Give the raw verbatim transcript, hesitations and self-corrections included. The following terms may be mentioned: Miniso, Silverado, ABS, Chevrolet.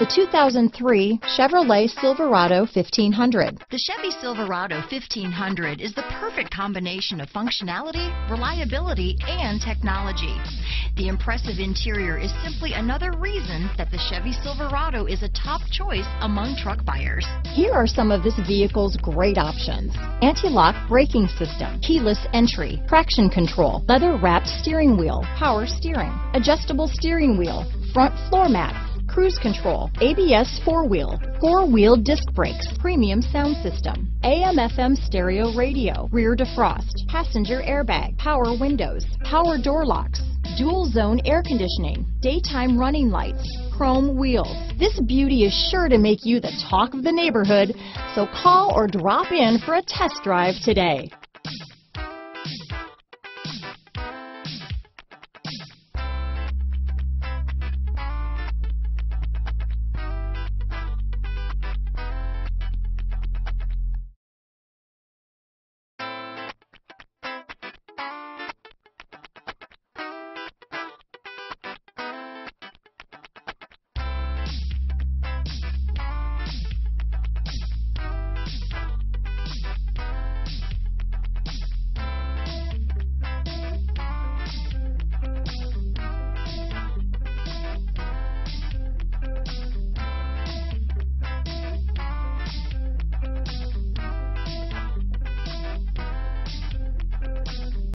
The two thousand three Chevrolet Silverado fifteen hundred. The Chevy Silverado fifteen hundred is the perfect combination of functionality, reliability, and technology. The impressive interior is simply another reason that the Chevy Silverado is a top choice among truck buyers. Here are some of this vehicle's great options: anti-lock braking system, keyless entry, traction control, leather-wrapped steering wheel, power steering, adjustable steering wheel, front floor mats, cruise control, A B S four-wheel, four-wheel disc brakes, premium sound system, A M F M stereo radio, rear defrost, passenger airbag, power windows, power door locks, dual zone air conditioning, daytime running lights, chrome wheels. This beauty is sure to make you the talk of the neighborhood, so call or drop in for a test drive today.